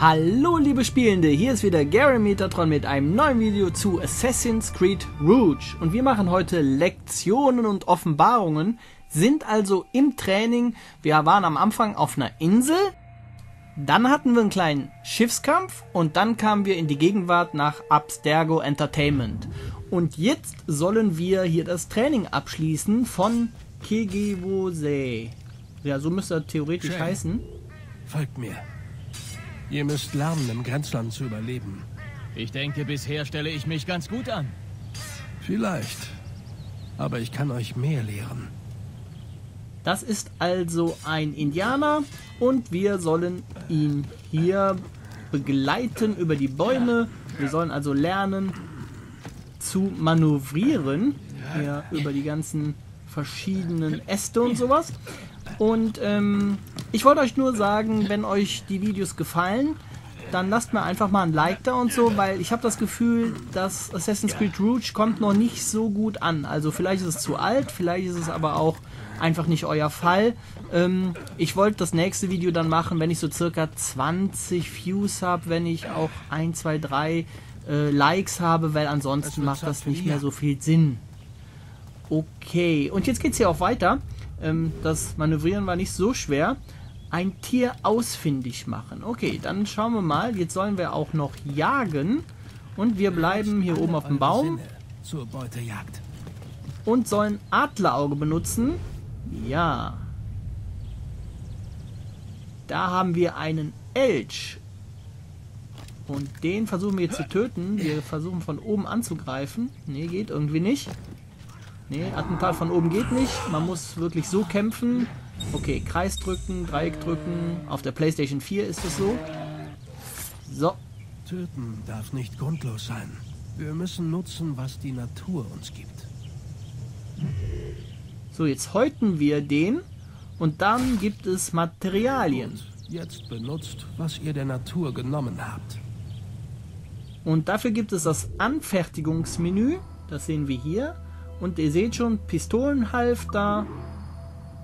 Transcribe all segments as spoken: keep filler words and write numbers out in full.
Hallo liebe Spielende, hier ist wieder Garian Metatron mit einem neuen Video zu Assassin's Creed Rogue und wir machen heute Lektionen und Offenbarungen, sind also im Training. Wir waren am Anfang auf einer Insel, dann hatten wir einen kleinen Schiffskampf und dann kamen wir in die Gegenwart nach Abstergo Entertainment. Und jetzt sollen wir hier das Training abschließen von Kesegowase. Ja, so müsste er theoretisch Schön. heißen. Folgt mir. Ihr müsst lernen, im Grenzland zu überleben. Ich denke, bisher stelle ich mich ganz gut an. Vielleicht. Aber ich kann euch mehr lehren. Das ist also ein Indianer und wir sollen ihn hier begleiten über die Bäume. Wir sollen also lernen zu manövrieren. Hier über die ganzen verschiedenen Äste und sowas. Und ähm, ich wollte euch nur sagen, wenn euch die Videos gefallen, dann lasst mir einfach mal ein Like da und so, weil ich habe das Gefühl, dass Assassin's Creed Rogue kommt noch nicht so gut an. Also vielleicht ist es zu alt, vielleicht ist es aber auch einfach nicht euer Fall. Ähm, ich wollte das nächste Video dann machen, wenn ich so circa zwanzig Views habe, wenn ich auch ein, zwei, drei äh, Likes habe, weil ansonsten macht das nicht mehr so viel Sinn. Okay, und jetzt geht's hier auch weiter. Das Manövrieren war nicht so schwer. Ein Tier ausfindig machen. Okay, dann schauen wir mal. Jetzt sollen wir auch noch jagen. Und wir bleiben hier oben auf dem Baum. Und sollen Adlerauge benutzen. Ja. Da haben wir einen Elch. Und den versuchen wir jetzt zu töten. Wir versuchen von oben anzugreifen. Nee, geht irgendwie nicht. Nee, Attentat von oben geht nicht. Man muss wirklich so kämpfen. Okay, Kreis drücken, Dreieck drücken. Auf der PlayStation vier ist es so. So. Töten darf nicht grundlos sein. Wir müssen nutzen, was die Natur uns gibt. So, jetzt häuten wir den. Und dann gibt es Materialien. Und jetzt benutzt, was ihr der Natur genommen habt. Und dafür gibt es das Anfertigungsmenü. Das sehen wir hier. Und ihr seht schon, Pistolenhalfter,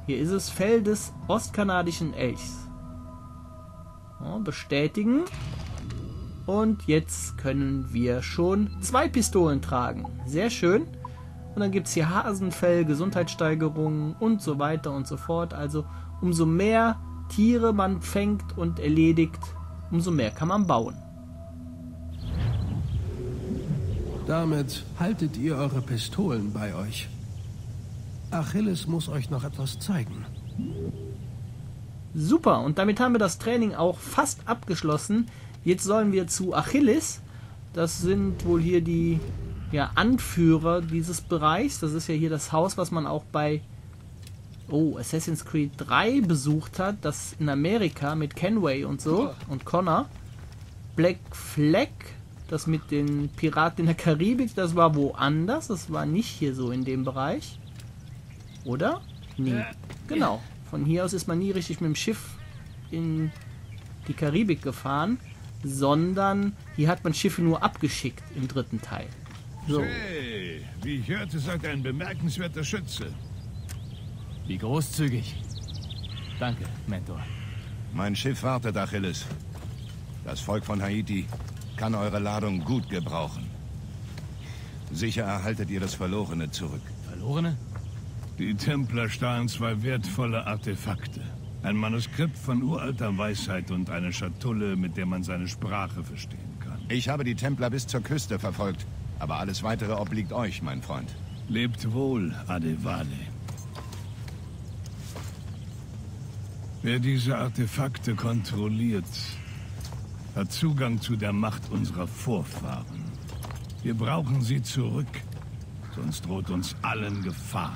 hier ist es, Fell des ostkanadischen Elchs. So, bestätigen. Und jetzt können wir schon zwei Pistolen tragen. Sehr schön. Und dann gibt es hier Hasenfell, Gesundheitssteigerungen und so weiter und so fort. Also umso mehr Tiere man fängt und erledigt, umso mehr kann man bauen. Damit haltet ihr eure Pistolen bei euch. Achilles muss euch noch etwas zeigen. Super, und damit haben wir das Training auch fast abgeschlossen. Jetzt sollen wir zu Achilles. Das sind wohl hier die ja, Anführer dieses Bereichs. Das ist ja hier das Haus, was man auch bei oh, Assassin's Creed drei besucht hat. Das in Amerika mit Kenway und so und Connor. Black Flag. Das mit den Piraten in der Karibik, das war woanders. Das war nicht hier so in dem Bereich. Oder? Nee. Genau. Von hier aus ist man nie richtig mit dem Schiff in die Karibik gefahren, sondern hier hat man Schiffe nur abgeschickt im dritten Teil. So. Hey, wie ich hörte, seid ein bemerkenswerter Schütze. Wie großzügig. Danke, Mentor. Mein Schiff wartet, Achilles. Das Volk von Haiti kann eure Ladung gut gebrauchen. Sicher erhaltet ihr das Verlorene zurück. Verlorene? Die Templer stahlen zwei wertvolle Artefakte. Ein Manuskript von uralter Weisheit und eine Schatulle, mit der man seine Sprache verstehen kann. Ich habe die Templer bis zur Küste verfolgt, aber alles Weitere obliegt euch, mein Freund. Lebt wohl, Adewale. Wer diese Artefakte kontrolliert, hat Zugang zu der Macht unserer Vorfahren. Wir brauchen sie zurück, sonst droht uns allen Gefahr.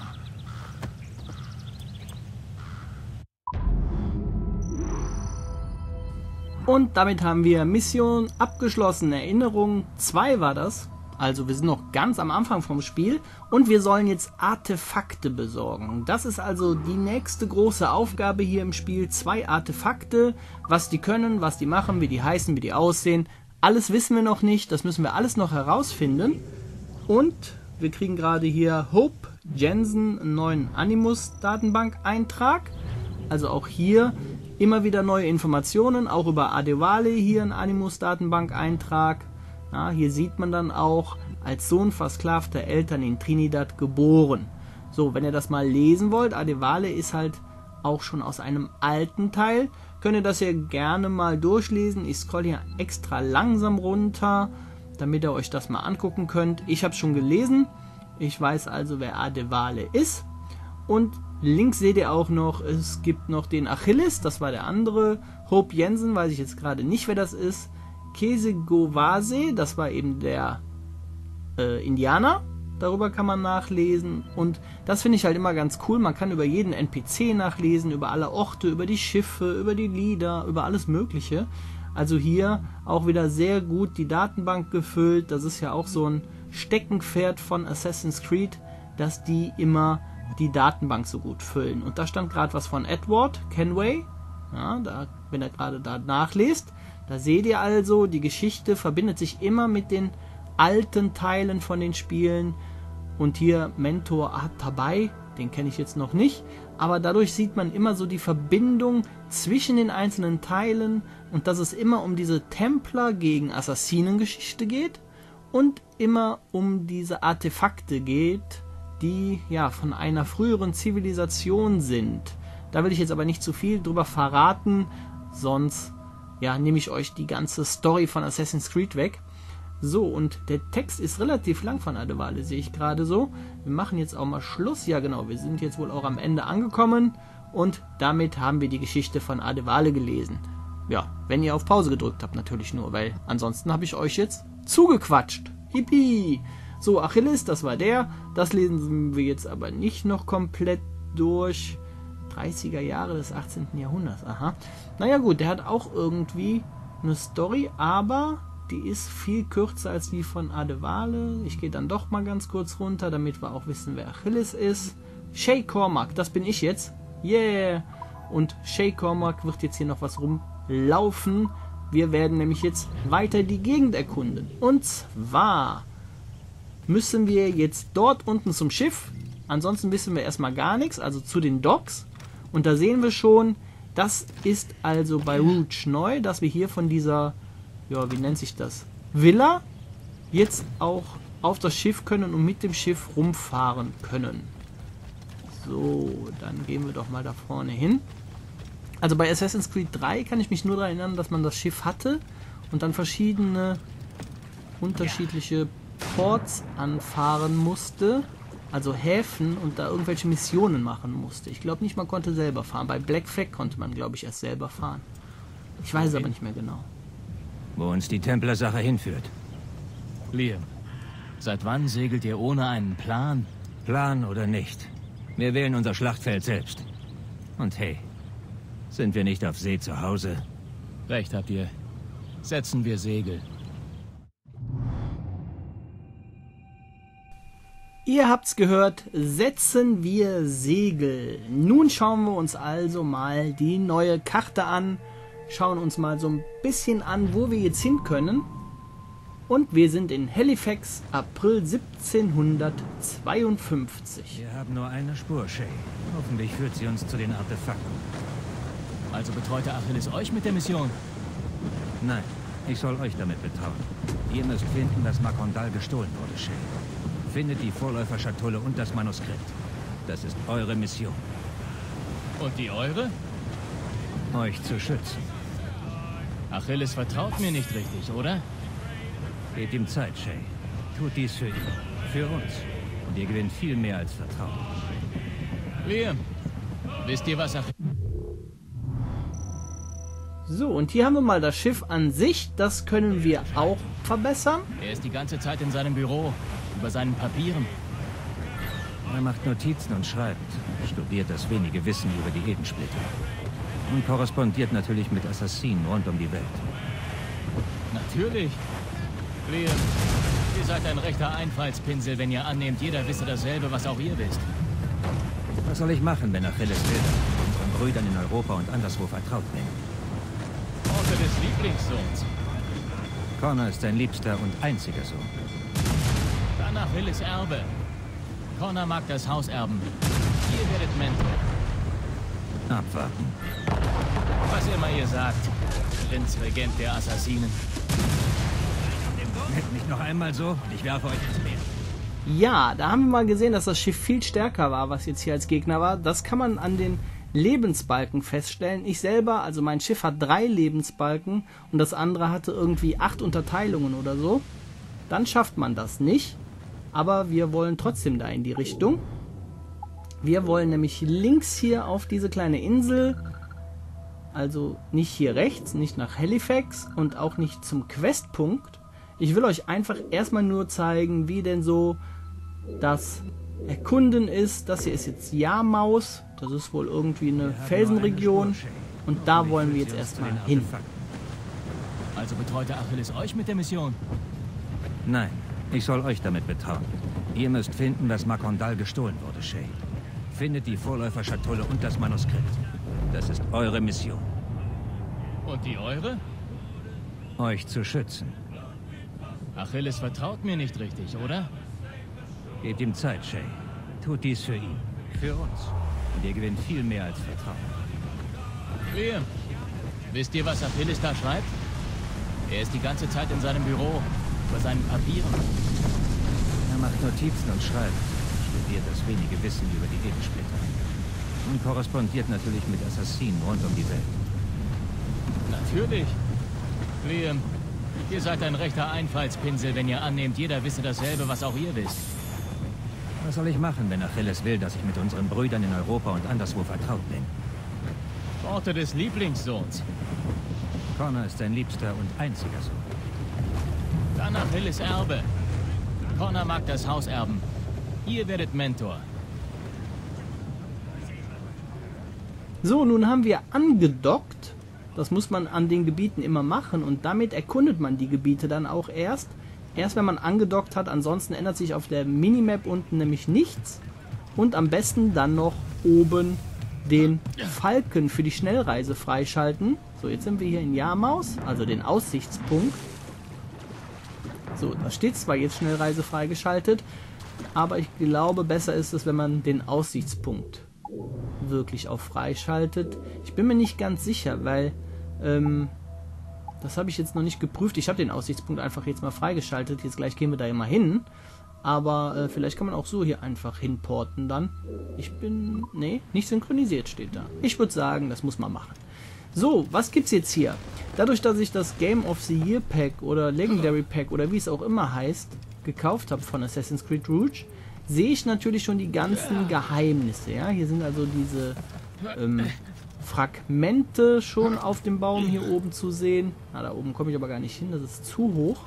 Und damit haben wir Mission abgeschlossen. Erinnerung zwei war das. Also wir sind noch ganz am Anfang vom Spiel und wir sollen jetzt Artefakte besorgen. Das ist also die nächste große Aufgabe hier im Spiel. Zwei Artefakte, was die können, was die machen, wie die heißen, wie die aussehen. Alles wissen wir noch nicht, das müssen wir alles noch herausfinden. Und wir kriegen gerade hier Hope Jensen, einen neuen Animus Datenbank-Eintrag. Also auch hier Immer wieder neue Informationen, auch über Adewale hier in Animus-Datenbank-Eintrag. Ja, hier sieht man dann auch, als Sohn versklavter Eltern in Trinidad geboren. So, wenn ihr das mal lesen wollt, Adewale ist halt auch schon aus einem alten Teil. Könnt ihr das hier gerne mal durchlesen. Ich scroll hier extra langsam runter, damit ihr euch das mal angucken könnt. Ich habe es schon gelesen. Ich weiß also, wer Adewale ist. Und links seht ihr auch noch, es gibt noch den Achilles, das war der andere. Hope Jensen, weiß ich jetzt gerade nicht, wer das ist. Kesegowase, das war eben der äh, Indianer. Darüber kann man nachlesen. Und das finde ich halt immer ganz cool. Man kann über jeden N P C nachlesen, über alle Orte, über die Schiffe, über die Lieder, über alles Mögliche. Also hier auch wieder sehr gut die Datenbank gefüllt. Das ist ja auch so ein Steckenpferd von Assassin's Creed, dass die immer die Datenbank so gut füllen. Und da stand gerade was von Edward Kenway. Ja, da, wenn ihr gerade da nachlest, da seht ihr also, die Geschichte verbindet sich immer mit den alten Teilen von den Spielen. Und hier Mentor Atabai, den kenne ich jetzt noch nicht, aber dadurch sieht man immer so die Verbindung zwischen den einzelnen Teilen und dass es immer um diese Templer gegen Assassinen-Geschichte geht und immer um diese Artefakte geht, die ja von einer früheren Zivilisation sind. Da will ich jetzt aber nicht zu viel drüber verraten, sonst ja, nehme ich euch die ganze Story von Assassin's Creed weg. So, und der Text ist relativ lang von Adewale, sehe ich gerade so. Wir machen jetzt auch mal Schluss. Ja genau, wir sind jetzt wohl auch am Ende angekommen und damit haben wir die Geschichte von Adewale gelesen. Ja, wenn ihr auf Pause gedrückt habt natürlich nur, weil ansonsten habe ich euch jetzt zugequatscht. Hippie! So, Achilles, das war der. Das lesen wir jetzt aber nicht noch komplett durch. dreißiger Jahre des achtzehnten Jahrhunderts, aha. Naja gut, der hat auch irgendwie eine Story, aber die ist viel kürzer als die von Adewale. Ich gehe dann doch mal ganz kurz runter, damit wir auch wissen, wer Achilles ist. Shay Cormac, das bin ich jetzt. Yeah! Und Shay Cormac wird jetzt hier noch was rumlaufen. Wir werden nämlich jetzt weiter die Gegend erkunden. Und zwar müssen wir jetzt dort unten zum Schiff. Ansonsten wissen wir erstmal gar nichts, also zu den Docks. Und da sehen wir schon, das ist also bei Rouge neu, dass wir hier von dieser, ja, wie nennt sich das, Villa, jetzt auch auf das Schiff können und mit dem Schiff rumfahren können. So, dann gehen wir doch mal da vorne hin. Also bei Assassin's Creed drei kann ich mich nur daran erinnern, dass man das Schiff hatte und dann verschiedene unterschiedliche Ports anfahren musste, also Häfen, und da irgendwelche Missionen machen musste. Ich glaube nicht, man konnte selber fahren. Bei Black Flag konnte man, glaube ich, erst selber fahren. Ich weiß aber nicht mehr genau. Wo uns die Templer-Sache hinführt. Liam, seit wann segelt ihr ohne einen Plan? Plan oder nicht? Wir wählen unser Schlachtfeld selbst. Und hey, sind wir nicht auf See zu Hause? Recht habt ihr. Setzen wir Segel. Ihr habt's gehört, setzen wir Segel. Nun schauen wir uns also mal die neue Karte an, schauen uns mal so ein bisschen an, wo wir jetzt hin können. Und wir sind in Halifax, April siebzehnhundertzweiundfünfzig. Wir haben nur eine Spur, Shay. Hoffentlich führt sie uns zu den Artefakten. Also betreut der Achilles euch mit der Mission? Nein, ich soll euch damit betrauen. Ihr müsst finden, dass Macondal gestohlen wurde, Shay. Findet die Vorläuferschatulle und das Manuskript. Das ist eure Mission. Und die eure? Euch zu schützen. Achilles vertraut mir nicht richtig, oder? Gebt ihm Zeit, Shay. Tut dies für ihn. Für uns. Und ihr gewinnt viel mehr als Vertrauen. Liam, wisst ihr, was Achilles... So, und hier haben wir mal das Schiff an sich. Das können wir auch verbessern. Er ist die ganze Zeit in seinem Büro. Über seinen Papieren. Er macht Notizen und schreibt, studiert das wenige Wissen über die Edensplitter und korrespondiert natürlich mit Assassinen rund um die Welt. Natürlich. Liam, ihr seid ein rechter Einfallspinsel, wenn ihr annehmt, jeder wisse dasselbe, was auch ihr wisst. Was soll ich machen, wenn Achilles will, unseren Brüdern in Europa und anderswo vertraut bin? Orte des Lieblingssohns. Connor ist sein liebster und einziger Sohn. Achilles Erbe. Connor mag das Haus erben. Ihr werdet Mentor. Abwarten. Was immer ihr sagt, Prinzregent der Assassinen. Nennt mich noch einmal so und ich werfe euch ins Meer. Ja, da haben wir mal gesehen, dass das Schiff viel stärker war, was jetzt hier als Gegner war. Das kann man an den Lebensbalken feststellen. Ich selber, also mein Schiff hat drei Lebensbalken und das andere hatte irgendwie acht Unterteilungen oder so. Dann schafft man das nicht, aber wir wollen trotzdem da in die Richtung. Wir wollen nämlich links hier auf diese kleine Insel, also nicht hier rechts, nicht nach Halifax und auch nicht zum Questpunkt. Ich will euch einfach erstmal nur zeigen, wie denn so das Erkunden ist. Das hier ist jetzt Yarmouth, das ist wohl irgendwie eine Felsenregion und da wollen wir jetzt erstmal hin. Also betreute Achilles euch mit der Mission? Nein, ich soll euch damit betrauen. Ihr müsst finden, dass Macondal gestohlen wurde, Shay. Findet die Vorläuferschatulle und das Manuskript. Das ist eure Mission. Und die eure? Euch zu schützen. Achilles vertraut mir nicht richtig, oder? Gebt ihm Zeit, Shay. Tut dies für ihn. Für uns. Und ihr gewinnt viel mehr als Vertrauen. Wir. Wisst ihr, was Achilles da schreibt? Er ist die ganze Zeit in seinem Büro. Bei seinen Papieren. Er macht Notizen und schreibt, studiert das wenige Wissen über die Edensplitter. Und korrespondiert natürlich mit Assassinen rund um die Welt. Natürlich. Liam, ihr seid ein rechter Einfallspinsel, wenn ihr annehmt, jeder wisse dasselbe, was auch ihr wisst. Was soll ich machen, wenn Achilles will, dass ich mit unseren Brüdern in Europa und anderswo vertraut bin? Worte des Lieblingssohns. Connor ist sein liebster und einziger Sohn. Dann Achilles Erbe. Connor mag das Haus erben. Ihr werdet Mentor. So, nun haben wir angedockt. Das muss man an den Gebieten immer machen und damit erkundet man die Gebiete dann auch erst. Erst wenn man angedockt hat, ansonsten ändert sich auf der Minimap unten nämlich nichts. Und am besten dann noch oben den Falken für die Schnellreise freischalten. So, jetzt sind wir hier in Yarmouth, also den Aussichtspunkt. So, da steht zwar jetzt Schnellreise freigeschaltet, aber ich glaube, besser ist es, wenn man den Aussichtspunkt wirklich auch freischaltet. Ich bin mir nicht ganz sicher, weil ähm, das habe ich jetzt noch nicht geprüft. Ich habe den Aussichtspunkt einfach jetzt mal freigeschaltet. Jetzt gleich gehen wir da immer hin. Aber äh, vielleicht kann man auch so hier einfach hinporten dann. Ich bin... Nee, nicht synchronisiert steht da. Ich würde sagen, das muss man machen. So, was gibt's jetzt hier? Dadurch, dass ich das Game of the Year Pack oder Legendary Pack oder wie es auch immer heißt, gekauft habe von Assassin's Creed Rogue, sehe ich natürlich schon die ganzen Geheimnisse. Ja? Hier sind also diese ähm, Fragmente schon auf dem Baum hier oben zu sehen. Na, da oben komme ich aber gar nicht hin, das ist zu hoch.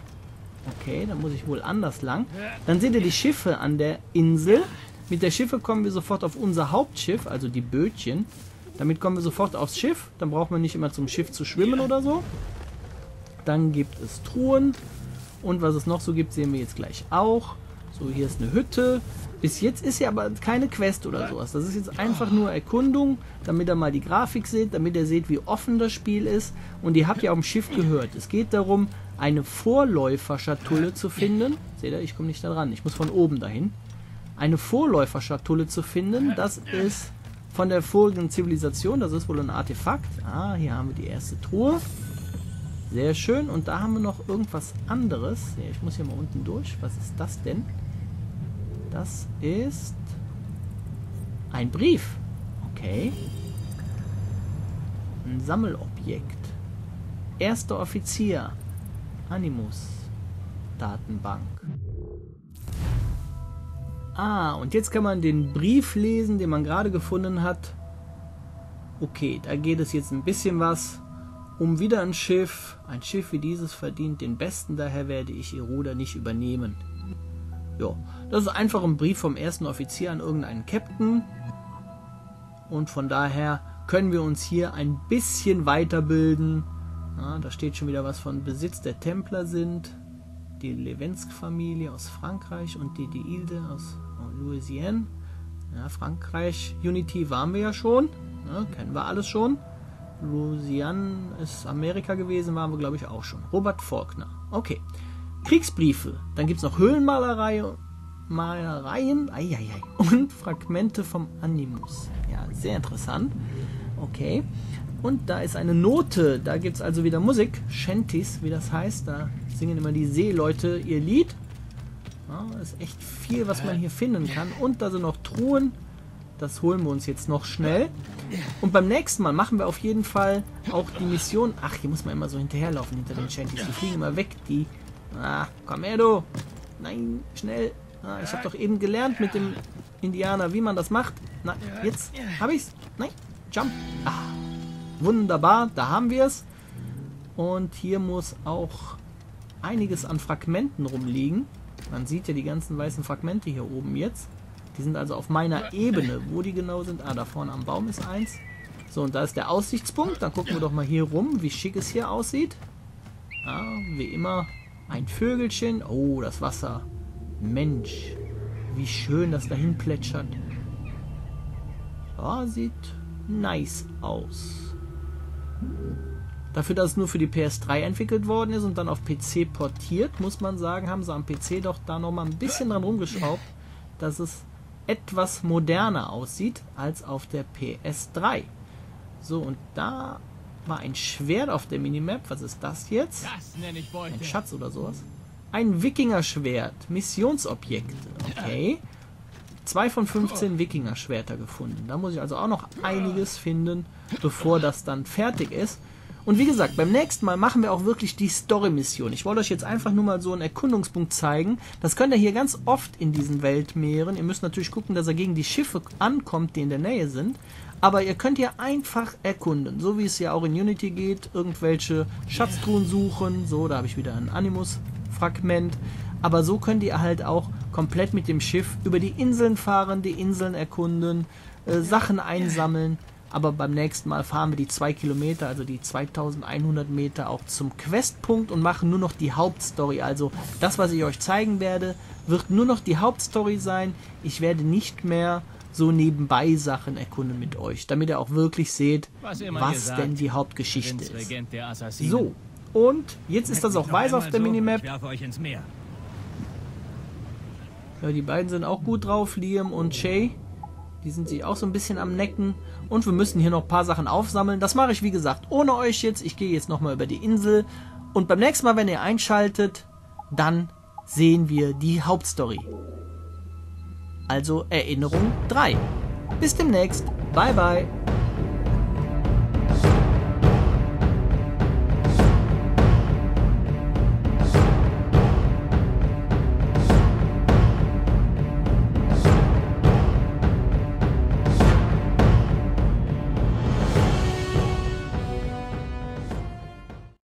Okay, dann muss ich wohl anders lang. Dann seht ihr die Schiffe an der Insel. Mit der Schiffe kommen wir sofort auf unser Hauptschiff, also die Bötchen. Damit kommen wir sofort aufs Schiff. Dann braucht man nicht immer zum Schiff zu schwimmen oder so. Dann gibt es Truhen. Und was es noch so gibt, sehen wir jetzt gleich auch. So, hier ist eine Hütte. Bis jetzt ist hier aber keine Quest oder sowas. Das ist jetzt einfach nur Erkundung, damit ihr mal die Grafik seht, damit ihr seht, wie offen das Spiel ist. Und ihr habt ja auf dem Schiff gehört. Es geht darum, eine Vorläuferschatulle zu finden. Seht ihr, ich komme nicht da dran. Ich muss von oben dahin. Eine Vorläuferschatulle zu finden, das ist... von der vorigen Zivilisation, das ist wohl ein Artefakt. Ah, hier haben wir die erste Truhe. Sehr schön. Und da haben wir noch irgendwas anderes. Ja, ich muss hier mal unten durch. Was ist das denn? Das ist ein Brief. Okay. Ein Sammelobjekt. Erster Offizier. Animus. Datenbank. Ah, und jetzt kann man den Brief lesen, den man gerade gefunden hat. Okay, da geht es jetzt ein bisschen was um wieder ein Schiff. Ein Schiff wie dieses verdient den Besten, daher werde ich ihr Ruder nicht übernehmen. Ja, das ist einfach ein Brief vom ersten Offizier an irgendeinen Captain. Und von daher können wir uns hier ein bisschen weiterbilden. Ah, da steht schon wieder was von Besitz der Templer sind. Die Levensk-Familie aus Frankreich und die Deilde aus Louisiane. Ja, Frankreich, Unity waren wir ja schon. Ja, kennen wir alles schon. Louisiane ist Amerika gewesen, waren wir glaube ich auch schon. Robert Faulkner. Okay. Kriegsbriefe. Dann gibt es noch Höhlenmalereien Malereien, ai, ai, ai, und Fragmente vom Animus. Ja, sehr interessant. Okay. Und da ist eine Note. Da gibt es also wieder Musik. Shanties, wie das heißt. Da singen immer die Seeleute ihr Lied. Ja, das ist echt viel, was man hier finden kann. Und da sind noch Truhen. Das holen wir uns jetzt noch schnell. Und beim nächsten Mal machen wir auf jeden Fall auch die Mission. Ach, hier muss man immer so hinterherlaufen hinter den Shanties. Die fliegen immer weg. Die. Ah, komm her, du. Nein, schnell. Ah, ich habe doch eben gelernt mit dem Indianer, wie man das macht. Na, jetzt habe ich's. Nein, jump. Ah, wunderbar, da haben wir es. Und hier muss auch einiges an Fragmenten rumliegen. Man sieht ja die ganzen weißen Fragmente hier oben jetzt. Die sind also auf meiner Ebene. Wo die genau sind? Ah, da vorne am Baum ist eins. So, und da ist der Aussichtspunkt. Dann gucken wir doch mal hier rum, wie schick es hier aussieht. Ah, wie immer ein Vögelchen. Oh, das Wasser. Mensch, wie schön das dahin plätschert. Ah, sieht nice aus. Dafür, dass es nur für die P S drei entwickelt worden ist und dann auf P C portiert, muss man sagen, haben sie am P C doch da nochmal ein bisschen dran rumgeschraubt, dass es etwas moderner aussieht als auf der P S drei. So, und da war ein Schwert auf der Minimap. Was ist das jetzt? Ein Schatz oder sowas? Ein Wikingerschwert. Missionsobjekte. Okay. zwei von fünfzehn Wikingerschwerter gefunden. Da muss ich also auch noch einiges finden, bevor das dann fertig ist. Und wie gesagt, beim nächsten Mal machen wir auch wirklich die Story-Mission. Ich wollte euch jetzt einfach nur mal so einen Erkundungspunkt zeigen. Das könnt ihr hier ganz oft in diesen Weltmeeren. Ihr müsst natürlich gucken, dass er gegen die Schiffe ankommt, die in der Nähe sind. Aber ihr könnt hier einfach erkunden. So wie es ja auch in Unity geht. Irgendwelche Schatztruhen suchen. So, da habe ich wieder einen Animus-Fragment. Aber so könnt ihr halt auch komplett mit dem Schiff über die Inseln fahren, die Inseln erkunden, äh, Sachen einsammeln. Aber beim nächsten Mal fahren wir die zwei Kilometer, also die zweitausendeinhundert Meter auch zum Questpunkt und machen nur noch die Hauptstory. Also das, was ich euch zeigen werde, wird nur noch die Hauptstory sein. Ich werde nicht mehr so nebenbei Sachen erkunden mit euch, damit ihr auch wirklich seht, was, was sagt, denn die Hauptgeschichte ist. So, und jetzt ist das auch weiß auf der so, Minimap. Ja, die beiden sind auch gut drauf, Liam und Shay. Die sind sich auch so ein bisschen am Necken. Und wir müssen hier noch ein paar Sachen aufsammeln. Das mache ich, wie gesagt, ohne euch jetzt. Ich gehe jetzt nochmal über die Insel. Und beim nächsten Mal, wenn ihr einschaltet, dann sehen wir die Hauptstory. Also Erinnerung drei. Bis demnächst. Bye, bye.